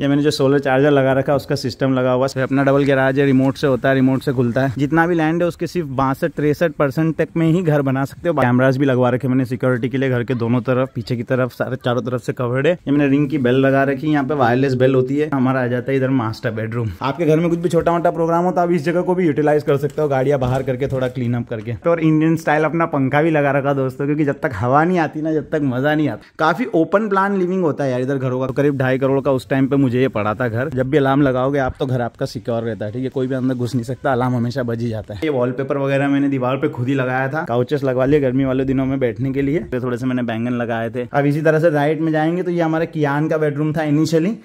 ये मैंने जो सोलर चार्जर लगा रखा है उसका सिस्टम लगा हुआ है। अपना डबल गैराज है, रिमोट से होता है, रिमोट से खुलता है। जितना भी लैंड है उसके सिर्फ 62-63% तक में ही घर बना सकते हो। कैमराज भी लगवा रखे मैंने सिक्योरिटी के लिए, घर के दोनों तरफ, पीछे की तरफ, सारे चारों तरफ से कवर्ड है। ये मैंने रिंग की बेल लगा रखी है, यहाँ पे वायरलेस बेल होती है। हमारा आ जाता है इधर मास्टर बेडरूम। आपके घर में कुछ भी छोटा मोटा प्रोग्राम हो तो आप इस जगह को भी यूटिलाइज कर सकते हो, गाड़ियाँ बाहर करके थोड़ा क्लीन अप करके। और इंडियन स्टाइल अपना पंखा भी लगा रखा दोस्तों, क्योंकि जब तक हवा नहीं आती ना जब तक मजा नहीं आता। काफी ओपन प्लान लिविंग होता है यार इधर घरों का। करीब 2.5 करोड़ का उस टाइम पे मुझे ये पड़ा था घर। जब भी अलार्म लगाओगे आप तो घर आपका सिक्योर रहता है, ठीक है, कोई भी अंदर घुस नहीं सकता, अलार्म हमेशा बज ही जाता है। ये वॉलपेपर वगैरह मैंने दीवार पे खुद ही लगाया था। काउचेस लगवा लिए गर्मी वाले दिनों में बैठने के लिए, तो थोड़े से मैंने बैंगन लगाए थे। अब इसी तरह से राइट में जाएंगे तो ये हमारा कियान का बेडरूम था इनिशियली।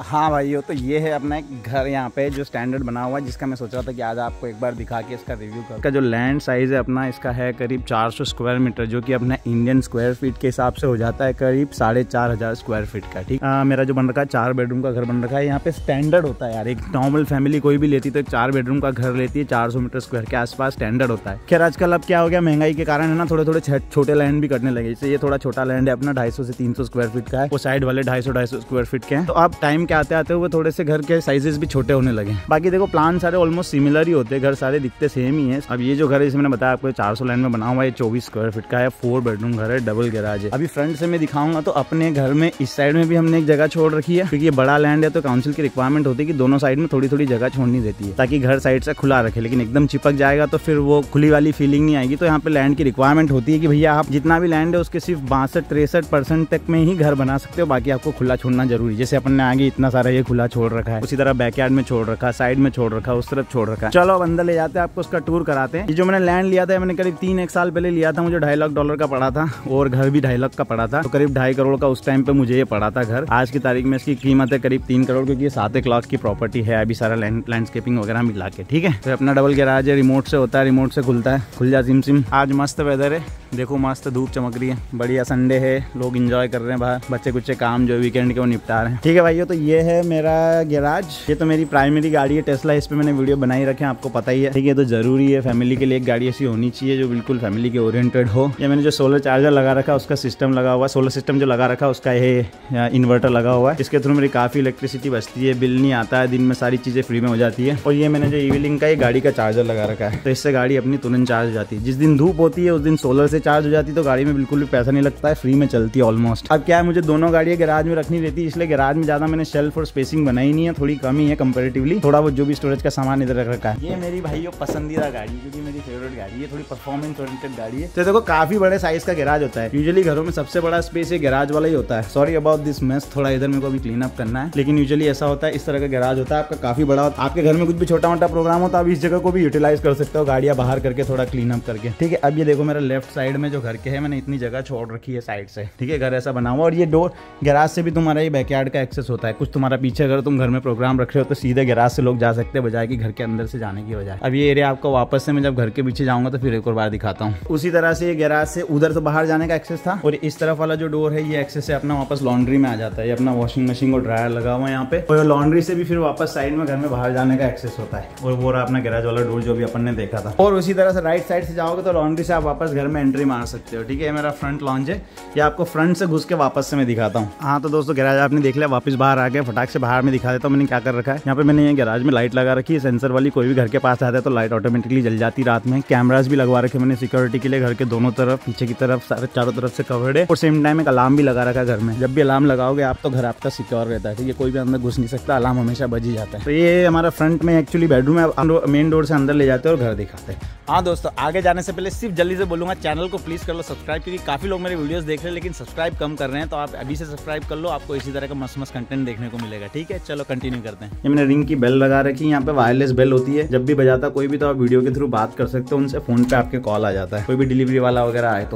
हाँ भाइयों, तो ये है अपना एक घर यहाँ पे जो स्टैंडर्ड बना हुआ है, जिसका मैं सोच रहा था कि आज आपको एक बार दिखा के इसका रिव्यू करूँ। इसका जो लैंड साइज है अपना, इसका है करीब 400 स्क्वायर मीटर, जो कि अपना इंडियन स्क्वायर फीट के हिसाब से हो जाता है करीब 4,500 स्क्वायर फीट का। ठीक, मेरा जो बन रखा है 4 बेडरूम का घर बन रखा है। यहाँ पे स्टैंडर्ड होता है यार, एक नॉर्मल फैमिली कोई भी लेती तो 4 बेडरूम का घर लेती है, 400 मीटर स्क्वायर के आसपास स्टैंडर्ड होता है। खैर आजकल अब क्या हो गया, महंगाई के कारण है ना, थोड़े थोड़े छोटे लैंड भी कटने लगे। जैसे ये थोड़ा छोटा लैंड है अपना 250 से 300 स्क्वायर फीट का है, वो साइड वाले 250 स्क्वायर फीट के हैं। तो आप टाइम के आते हुए थोड़े से घर के साइजेस भी छोटे होने लगे। बाकी देखो प्लान सारे ऑलमोस्ट सिमिलर ही होते हैं, घर सारे दिखते सेम ही है। अब ये जो घर है इसमें बताया आपको 400 लैंड में बना हुआ है, 24 स्क्वायर फीट का है, 4 बेडरूम घर है, डबल गैराज है। अभी फ्रंट से मैं दिखाऊंगा तो अपने घर में इस साइड में भी हमने एक जगह छोड़ रखी है, क्योंकि ये बड़ा लैंड है तो काउंसिल की रिक्वायरमेंट होती है कि दोनों साइड में थोड़ी थोड़ी जगह छोड़नी देती है, ताकि घर साइड से खुला रखे। लेकिन एकदम चिपक जाएगा तो फिर वो खुली वाली फीलिंग नहीं आएगी। तो यहाँ पे लैंड की रिक्वायरमेंट होती है कि भैया आप जितना भी लैंड है उसके सिर्फ 62-63% तक में ही घर बना सकते हो, बाकी आपको खुला छोड़ना जरूरी। जैसे अपने आगे इतना सारा ये खुला छोड़ रखा है, उसी तरह बैकयार्ड में छोड़ रखा है, साइड में छोड़ रखा है, उस तरफ छोड़ रखा है। चलो अब अंदर ले जाते हैं, आपको उसका टूर कराते हैं। ये जो मैंने लैंड लिया था मैंने करीब 3-1 साल पहले लिया था, मुझे $2.5 लाख का पड़ा था और घर भी $2.5 लाख का पड़ा था। तो करीब 2.5 करोड़ का उस टाइम पे मुझे ये पड़ा था घर। आज की तारीख में इसकी कीमत है करीब 3 करोड़, क्योंकि ये 7 लाख की प्रॉपर्टी है अभी सारा लैंडस्केपिंग वगैरह मिला के। ठीक है, तो अपना डबल गैराज है, रिमोट से होता है, रिमोट से खुलता है, खुल जा सिम सिम। आज मस्त वेदर है, देखो मस्त धूप चमक रही है, बढ़िया संडे है, लोग इंजॉय कर रहे हैं बाहर, बच्चे कुछ काम जो वीकेंड के वो निपटा रहे हैं। ठीक है भाइयों, तो ये है मेरा गैराज। ये तो मेरी प्राइमरी गाड़ी है टेस्ला, इस पे मैंने वीडियो बनाई रखे हैं, आपको पता ही है। ठीक है, तो जरूरी है फैमिली के लिए एक गाड़ी ऐसी होनी चाहिए जो बिल्कुल फैमिली के ओरिएंटेड हो। ये मैंने जो सोलर चार्जर लगा रखा है उसका सिस्टम लगा हुआ है। सोलर सिस्टम जो लगा रखा है उसका ये इन्वर्टर लगा हुआ है, इसके थ्रू मेरी काफ़ी इलेक्ट्रिसिटी बचती है, बिल नहीं आता है, दिन में सारी चीज़ें फ्री में हो जाती है। और ये मैंने जो ईवीलिंग का ये गाड़ी का चार्जर लगा रखा है, तो इससे गाड़ी अपनी तुरंत चार्ज हो जाती है। जिस दिन धूप होती है उस दिन सोलर से चार्ज हो जाती है, तो गाड़ी में बिल्कुल भी पैसा नहीं लगता है, फ्री में चलती है ऑलमोस्ट। अब क्या है, मुझे दोनों गाड़ियाँ गैराज में रखनी रहती है, इसलिए गैराज में ज़्यादा मैंने शेल्फ और स्पेसिंग बनाई नहीं है, थोड़ी कम ही है कंपैरेटिवली। थोड़ा वो जो भी स्टोरेज का सामान इधर रख रखा है। ये मेरी भाइयों पसंदीदा गाड़ी, क्योंकि मेरी फेवरेट गाड़ी है, थोड़ी परफॉर्मेंस ओरिएंटेड गाड़ी है। तो देखो काफी बड़े साइज का गैराज होता है, यूजुअली घरों में सबसे बड़ा स्पेस ये गैराज वाला ही होता है। सॉरी अबाउट दिस मेस, थोड़ा इधर मेरे को अभी क्लीन अप करना है, लेकिन यूजुअली ऐसा होता है, इस तरह का गैराज होता है आपका काफी बड़ा। आपके घर में कुछ भी छोटा मोटा प्रोग्राम हो तो आप इस जगह को भी यूटिलाइज कर सकते हो, गाड़ियाँ बाहर करके थोड़ा क्लीन अप करके। ठीक है, अब ये देखो मेरा लेफ्ट साइड में जो घर के है मैंने इतनी जगह छोड़ रखी है साइड से। ठीक है, घर ऐसा बना हुआ और ये डोर गैराज से भी तुम्हारा ये बैकयार्ड का एक्सेस होता है। कुछ तुम्हारा पीछे अगर तुम घर में प्रोग्राम रख रहे हो तो सीधे गैराज से लोग जा सकते हैं, बजाय कि घर के अंदर से जाने की बजाय। अब ये एरिया आपको वापस से मैं जब घर के पीछे जाऊंगा तो फिर एक और बार दिखाता हूँ। उसी तरह से ये गैराज से उधर तो बाहर जाने का एक्सेस था, और इस तरफ वाला जो डोर है ये एक्सेस है अपना वापस लॉन्ड्री में आ जाता है। ये अपना वॉशिंग मशीन और ड्रायर लगा हुआ है यहाँ पे, और लॉन्ड्री से भी फिर वापस साइड में घर में बाहर जाने का एक्सेस होता है। और वो रहा अपना गैराज वाला डोर जो भी अपन ने देखा था। और उसी तरह से राइट साइड से जाओगे तो लॉन्ड्री से आप वापस घर में एंट्री मार सकते हो। ठीक है, मेरा फ्रंट लॉन्ज है, ये आपको फ्रंट से घुस के वापस से मैं दिखाता हूँ। हाँ तो दोस्तों, गैराज आपने देख लिया, वापस बाहर आ गए, फटाक से बाहर में दिखा देता हूँ मैंने क्या कर रखा है। यहाँ पे मैंने गैराज में लाइट लगा रखी है, सेंसर वाली, कोई भी घर के पास आता है तो लाइट ऑटोमेटिकली जल जाती रात में। कैमरास भी लगवा रखे मैंने सिक्योरिटी के लिए, घर के दोनों तरफ, पीछे की तरफ, सारे चारों तरफ से कवर्ड है। और सेम टाइम एक अलार्म भी लगा रखा है घर में, जब भी अलार्म लगाओगे आप तो घर आपका सिक्योर रहता है। ठीक है, कोई भी अंदर घुस नहीं सकता, अलार्म हमेशा बज ही जाता है। तो ये हमारा फ्रंट में एक्चुअली बेडरूम है, मेन डोर से अंदर ले जाते हैं और घर दिखाते हैं। हाँ दोस्तों, आगे जाने से पहले सिर्फ जल्दी से बोलूँगा, चैनल को प्लीज़ कर लो सब्सक्राइब, क्योंकि काफ़ी लोग मेरे वीडियोस देख रहे हैं लेकिन सब्सक्राइब कम कर रहे हैं। तो आप अभी से सब्सक्राइब कर लो, आपको इसी तरह का मस्त मस्त कंटेंट देखने को मिलेगा। ठीक है, चलो कंटिन्यू करते हैं। ये मैंने रिंग की बेल लगा रखी है, यहाँ पे वायरलेस बेल होती है, जब भी बजाता कोई भी तो आप वीडियो के थ्रू बात कर सकते हो उनसे, फ़ोन पे आपके कॉल आ जाता है, कोई भी डिलीवरी वाला वगैरह आए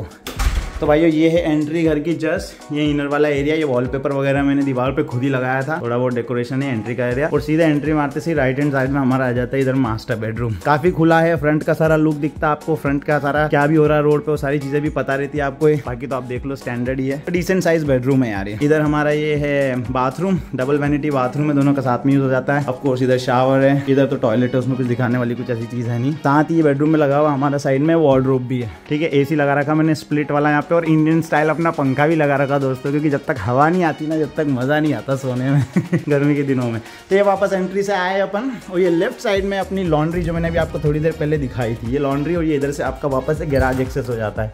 तो भाइयों ये है एंट्री घर की। जस्ट ये इनर वाला एरिया, ये वॉलपेपर वगैरह मैंने दीवार पे खुद ही लगाया था, थोड़ा बहुत डेकोरेशन है एंट्री का एरिया। और सीधे एंट्री मारते से राइट हैंड साइड में हमारा आ जाता है इधर मास्टर बेडरूम। काफी खुला है, फ्रंट का सारा लुक दिखता है आपको, फ्रंट का सारा क्या भी हो रहा है रोड पे वो सारी चीजें भी पता रहती है आपको। बाकी तो आप देख लो, स्टैंडर्ड ही है, डिसेंट साइज बेडरूम है यार। इधर हमारा ये है बाथरूम, डबल वैनिटी बाथरूम है, दोनों का साथ में यूज हो जाता है। ऑफकोर्स इधर शावर है, इधर तो टॉयलेट है, उसमें कुछ दिखाने वाली कुछ ऐसी चीज है नहीं। साथ ही बेडरूम में लगा हुआ हमारा साइड में वार्डरोब भी है। ठीक है, एसी लगा रखा मैंने स्प्लिट वाला, पे और इंडियन स्टाइल अपना पंखा भी लगा रखा दोस्तों, क्योंकि जब तक हवा नहीं आती ना जब तक मज़ा नहीं आता सोने में गर्मी के दिनों में। तो ये वापस एंट्री से आए अपन और ये लेफ्ट साइड में अपनी लॉन्ड्री जो मैंने अभी आपको थोड़ी देर पहले दिखाई थी, ये लॉन्ड्री और ये इधर से आपका वापस से गैराज एक्सेस हो जाता है।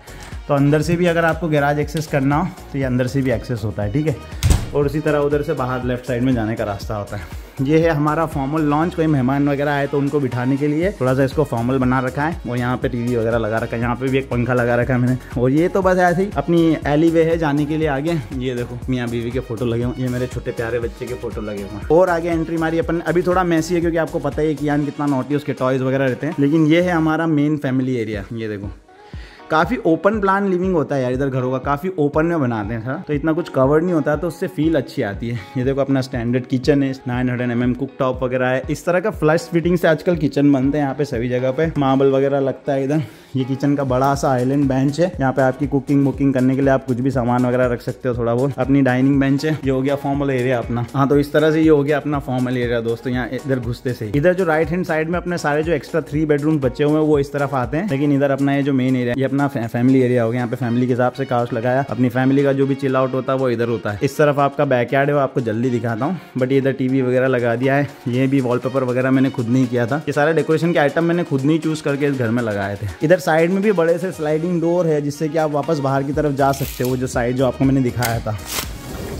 तो अंदर से भी अगर आपको गैराज एक्सेस करना हो तो ये अंदर से भी एक्सेस होता है, ठीक है। और उसी तरह उधर से बाहर लेफ्ट साइड में जाने का रास्ता होता है। ये है हमारा फॉर्मल लॉन्च, कोई मेहमान वगैरह आए तो उनको बिठाने के लिए थोड़ा सा इसको फॉर्मल बना रखा है। और यहाँ पे टीवी वगैरह लगा रखा है, यहाँ पे भी एक पंखा लगा रखा है मैंने। और ये तो बस ऐसे ही अपनी एली वे है जाने के लिए आगे। ये देखो मियाँ बीवी के फोटो लगे हुए, ये मेरे छोटे प्यारे बच्चे के फोटो लगे हुए। और आगे एंट्री मारी अपन, अभी थोड़ा मैसी है क्योंकि आपको पता है कियान कितना नॉटी, उसके टॉयज वगैरह रहते हैं। लेकिन ये है हमारा मेन फैमिली एरिया। ये देखो काफ़ी ओपन प्लान लिविंग होता है यार, इधर घरों का काफ़ी ओपन में बनाते हैं सर, तो इतना कुछ कवर्ड नहीं होता तो उससे फील अच्छी आती है। ये देखो अपना स्टैंडर्ड किचन है, 900 mm कुक टॉप वगैरह है। इस तरह का फ्लश फिटिंग से आजकल किचन बनते हैं यहाँ पे सभी जगह पे, मार्बल वगैरह लगता है इधर। ये किचन का बड़ा सा आइलैंड बेंच है, यहाँ पे आपकी कुकिंग बुकिंग करने के लिए आप कुछ भी सामान वगैरह रख सकते हो थोड़ा बहुत। अपनी डाइनिंग बेंच है, ये हो गया फॉर्मल एरिया अपना। हाँ तो इस तरह से ये हो गया अपना फॉर्मल एरिया दोस्तों। यहाँ इधर घुसते से इधर जो राइट हैंड साइड में अपने सारे जो एक्स्ट्रा 3 बेडरूम बचे हुए हैं वो इस तरफ आते हैं। लेकिन इधर अपना ये जो मेन एरिया, ये अपना फैमिली एरिया हो गया। यहाँ पे फैमिली के हिसाब से काउच लगाया, अपनी फैमिली का जो भी चिल आउट होता है वो इधर होता है। इस तरफ आपका बैकयार्ड है, वो आपको जल्दी दिखाता हूँ। बट इधर टीवी वगैरह लगा दिया है, ये भी वॉलपेपर वगैरह मैंने खुद नहीं किया था, ये सारे डेकोरेशन के आइटम मैंने खुद नहीं चूज करके इस घर में लगाए थे। इधर साइड में भी बड़े से स्लाइडिंग डोर है जिससे कि आप वापस बाहर की तरफ जा सकते हो, जो साइड जो आपको मैंने दिखाया था।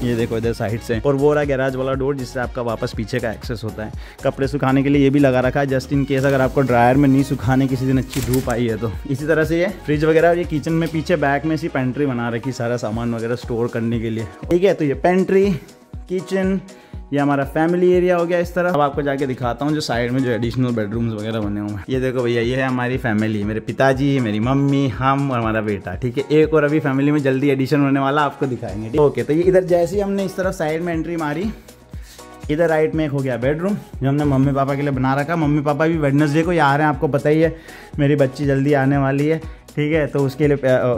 ये देखो इधर साइड से, और वो रहा गैराज वाला डोर जिससे आपका वापस पीछे का एक्सेस होता है। कपड़े सुखाने के लिए ये भी लगा रखा है, जस्ट इन केस अगर आपको ड्रायर में नहीं सुखाने किसी दिन अच्छी धूप आई है तो। इसी तरह से ये फ्रिज वगैरह, ये किचन में पीछे बैक में सी पेंट्री बना रखी, सारा सामान वगैरह स्टोर करने के लिए, ठीक है। तो ये पेंट्री, किचन, ये हमारा फैमिली एरिया हो गया इस तरह। अब आपको जाके दिखाता हूँ जो साइड में जो एडिशनल बेडरूम्स वगैरह बने हुए हैं। ये देखो भैया, ये है हमारी फैमिली, मेरे पिताजी, मेरी मम्मी, हम और हमारा बेटा, ठीक है। एक और अभी फैमिली में जल्दी एडिशन होने वाला, आपको दिखाएंगे, ओके। तो ये इधर जैसे ही हमने इस तरफ साइड में एंट्री मारी, इधर राइट में एक हो गया बेडरूम जो हमने मम्मी पापा के लिए बना रखा। मम्मी पापा भी वेडनेसडे को ये आ रहे हैं, आपको पता ही है मेरी बच्ची जल्दी आने वाली है, ठीक है। तो उसके लिए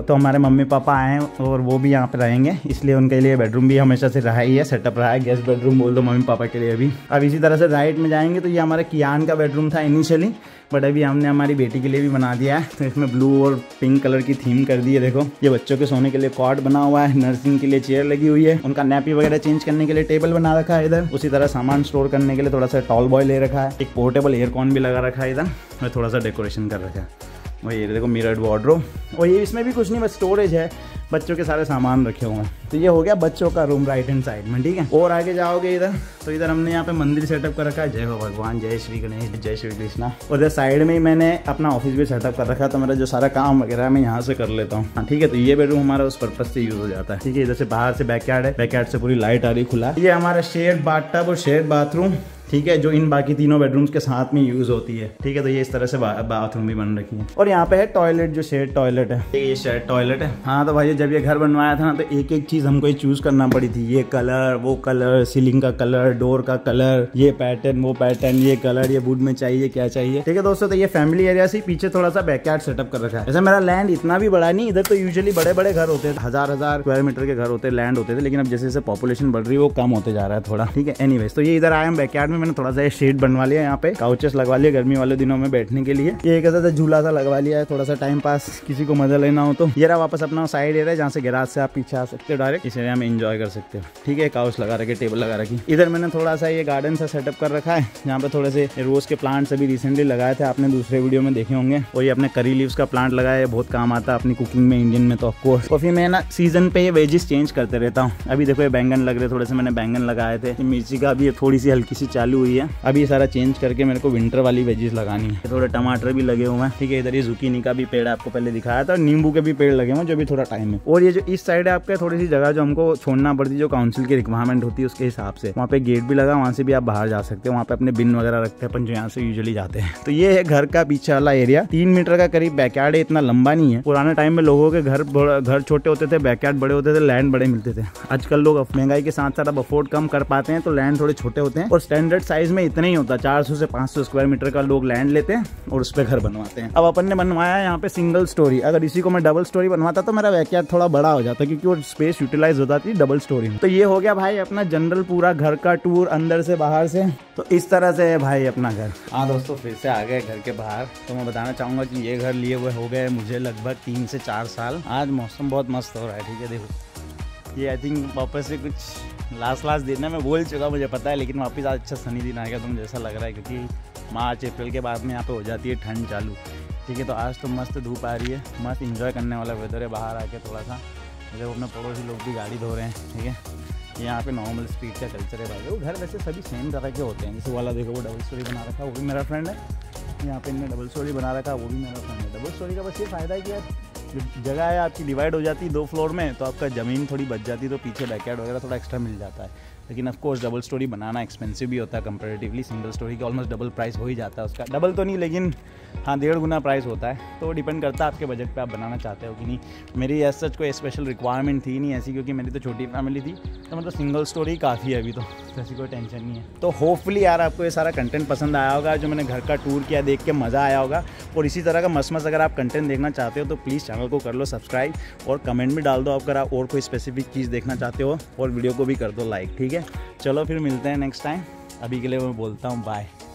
तो हमारे मम्मी पापा आए हैं और वो भी यहाँ पे रहेंगे, इसलिए उनके लिए बेडरूम भी हमेशा से रहा ही है, सेटअप रहा है, गेस्ट बेडरूम बोल दो मम्मी पापा के लिए भी। अब इसी तरह से राइट में जाएंगे तो ये हमारा कियान का बेडरूम था इनिशियली, बट अभी हमने हमारी बेटी के लिए भी बना दिया है। तो इसमें ब्लू और पिंक कलर की थीम कर दी है। देखो ये बच्चों के सोने के लिए कॉट बना हुआ है, नर्सिंग के लिए चेयर लगी हुई है, उनका नैपी वगैरह चेंज करने के लिए टेबल बना रखा है इधर। उसी तरह सामान स्टोर करने के लिए थोड़ा सा टॉल बॉय ले रखा है, एक पोर्टेबल एयरकॉन भी लगा रखा है इधर, और थोड़ा सा डेकोरेशन कर रखा है। और ये देखो मिरर्ड वार्डरोब, और ये इसमें भी कुछ नहीं, बस स्टोरेज है, बच्चों के सारे सामान रखे हुए हैं। तो ये हो गया बच्चों का रूम राइट हैंड साइड में, ठीक है। और आगे जाओगे इधर तो इधर हमने यहाँ पे मंदिर सेटअप कर रखा है, जय हो भगवान, जय श्री गणेश, जय श्री कृष्णा। और इधर साइड में ही मैंने अपना ऑफिस भी सेटअप कर रखा, तो मेरा जो सारा काम वगैरह मैं यहाँ से कर लेता हूँ, हाँ ठीक है। तो ये बेडरूम हमारा उस पर्पज से यूज़ हो जाता है, ठीक है। इधर से बाहर से बैकयार्ड है, बैकयार्ड से पूरी लाइट आ रही खुला। ये हमारा शेयर्ड बाथटब और शेयर्ड बाथरूम, ठीक है, जो इन बाकी तीनों बेडरूम्स के साथ में यूज होती है, ठीक है। तो ये इस तरह से बाथरूम भी बन रखी है। और यहाँ पे है टॉयलेट, जो शेयर टॉयलेट है, ये शेयर टॉयलेट है। हाँ तो भाई जब ये घर बनवाया था ना तो एक एक चीज हमको चूज करना पड़ी थी, ये कलर, वो कलर, सीलिंग का कलर, डोर का कलर, ये पैटर्न, वो पैटर्न, ये कलर, ये वुड में चाहिए, क्या चाहिए, ठीक है दोस्तों। तो ये फैमिली एरिया से पीछे थोड़ा सा बैकयार्ड सेटअप कर रखा है। वैसे मेरा लैंड इतना भी बड़ा नहीं, इधर तो यूजुअली बड़े बड़े घर होते थे, 1000 स्क्वायर मीटर के घर होते, लैंड होते थे। लेकिन अब जैसे जैसे पॉपुलेशन बढ़ रही है वो कम होते जा रहा है थोड़ा, ठीक है। एनीवेज तो ये इधर आए हम बैकयार्ड में, मैंने थोड़ा सा शेड बनवा लिया, यहाँ पे काउचेस लगवा लिए गर्मी वाले दिनों में बैठने के लिए, ये एक ऐसा झूला सा लगवा लिया है, थोड़ा सा टाइम पास किसी को मजा लेना हो तो। ये रहा वापस अपना साइड एरिया, जहाँ से गैराज से आप पीछे आ सकते हो, डायरेक्ट इस एरिया में एंजॉय कर सकते हो, ठीक है। काउच लगा रखे, टेबल लगा रखी। इधर मैंने थोड़ा सा ये गार्डन सा सेटअप कर रखा है, यहाँ पे थोड़े से रोज के प्लांट्स अभी रिसेंटली लगाए थे, आपने दूसरे वीडियो में देखे होंगे। और ये अपने करी लीव्स का प्लांट लगाया है, बहुत काम आता है अपनी कुकिंग में, इंडियन में तो ऑफकोर्स। और फिर मैं ना सीजन पे ये वेजिस चेंज करते रहता हूँ। अभी देखो ये बैंगन लग रहे, थोड़े से मैंने बैंगन लगाए थे, मिर्ची का भी थोड़ी सी हल्की सी चालू हुई है, अभी सारा चेंज करके मेरे को विंटर वाली वेजीज लगानी है। थोड़े टमाटर भी लगे हुए हैं, ठीक है। इधर ये जुकीनी का भी पेड़ आपको पहले दिखाया था, और नींबू के भी पेड़ लगे हुए हैं, जो भी थोड़ा टाइम है। और ये जो इस साइड है आपका, थोड़ी सी जगह जो हमको छोड़ना पड़ती है, जो काउंसिल की रिक्वायरमेंट होती है उसके हिसाब से, वहाँ पे गेट भी लगा, वहाँ से भी आप बाहर जा सकते हो, वहाँ पे अपने बिन वगैरह रखते हैं अपन, जो यहाँ से यूजुअली जाते हैं। तो ये है घर का पीछे वाला एरिया, 3 मीटर का करीब बैकयार्ड है, इतना लंबा नहीं है। पुराने टाइम में लोगों के घर छोटे होते थे, बैकयार्ड बड़े होते थे, लैंड बड़े मिलते थे। आजकल लोग महंगाई के साथ साथ अब अफोर्ड कम कर पाते हैं, तो लैंड थोड़े छोटे होते हैं और स्टैंडर्ड स्टैंडर्ड साइज में इतने ही होता है, 400 से 500 स्क्वायर मीटर का लोग लैंड लेते हैं और उस पर घर बनवाते हैं। अब अपन ने बनवाया यहाँ पे सिंगल स्टोरी, अगर इसी को मैं डबल स्टोरी बनवाता तो मेरा बैकयार्ड थोड़ा बड़ा हो जाता क्योंकि वो स्पेस यूटिलाइज होता थी डबल स्टोरी। तो ये हो गया भाई अपना जनरल पूरा घर का टूर अंदर से बाहर से। तो इस तरह से है भाई अपना घर। हाँ दोस्तों, फिर से आ गए घर के बाहर। तो मैं बताना चाहूँगा कि ये घर लिए हुए हो गए मुझे लगभग 3 से 4 साल। आज मौसम बहुत मस्त हो रहा है, ठीक है। देखो ये आई थिंक वापस से कुछ लास्ट दिन में बोल चुका मुझे पता है, लेकिन वापस आज अच्छा सनी दिन आएगा तो मुझे ऐसा लग रहा है क्योंकि मार्च अप्रैल के बाद में यहाँ पर हो जाती है ठंड चालू, ठीक है। तो आज तो मस्त धूप आ रही है, मस्त इंजॉय करने वाला वेदर है। बाहर आके थोड़ा सा मतलब अपने पड़ोसी लोग भी गाड़ी धो रहे हैं, ठीक है। यहाँ पे नॉर्मल स्पीड का कल्चर है भाई। वो घर वैसे सभी सेम तरह के होते हैं, जैसे वाला देखो वो डबल स्टोरी बना रखा है वो भी मेरा फ्रेंड है, यहाँ पे इनने डबल स्टोरी बना रखा है वो भी मेरा फ्रेंड है। डबल स्टोरी का बस ये फ़ायदा है कि यार जगह है आपकी डिवाइड हो जाती है 2 फ्लोर में, तो आपका ज़मीन थोड़ी बच जाती, तो पीछे बैकयार्ड वगैरह थोड़ा एक्स्ट्रा मिल जाता है। लेकिन ऑफकोर्स डबल स्टोरी बनाना एक्सपेंसिव भी होता है कंपेरेटिवली सिंगल स्टोरी के, ऑलमोस्ट डबल प्राइस हो ही जाता है उसका। डबल तो नहीं लेकिन हाँ 1.5 गुना प्राइस होता है। तो डिपेंड करता है आपके बजट पे आप बनाना चाहते हो कि नहीं। मेरी एज सच कोई स्पेशल रिक्वायरमेंट थी नहीं ऐसी, क्योंकि मेरी तो छोटी फैमिली थी, तो मतलब सिंगल स्टोरी काफ़ी है अभी तो, ऐसी कोई टेंशन नहीं है। तो होपफुली यार आपको ये सारा कंटेंट पसंद आया होगा जो मैंने घर का टूर किया, देख के मज़ा आया होगा। और इसी तरह का मस्त मस्त अगर आप कंटेंट देखना चाहते हो तो प्लीज़ चैनल को कर लो सब्सक्राइब और कमेंट भी डाल दो अगर आप और कोई स्पेसिफिक चीज़ देखना चाहते हो, और वीडियो को भी कर दो लाइक, ठीक है। चलो फिर मिलते हैं नेक्स्ट टाइम, अभी के लिए मैं बोलता हूँ बाय।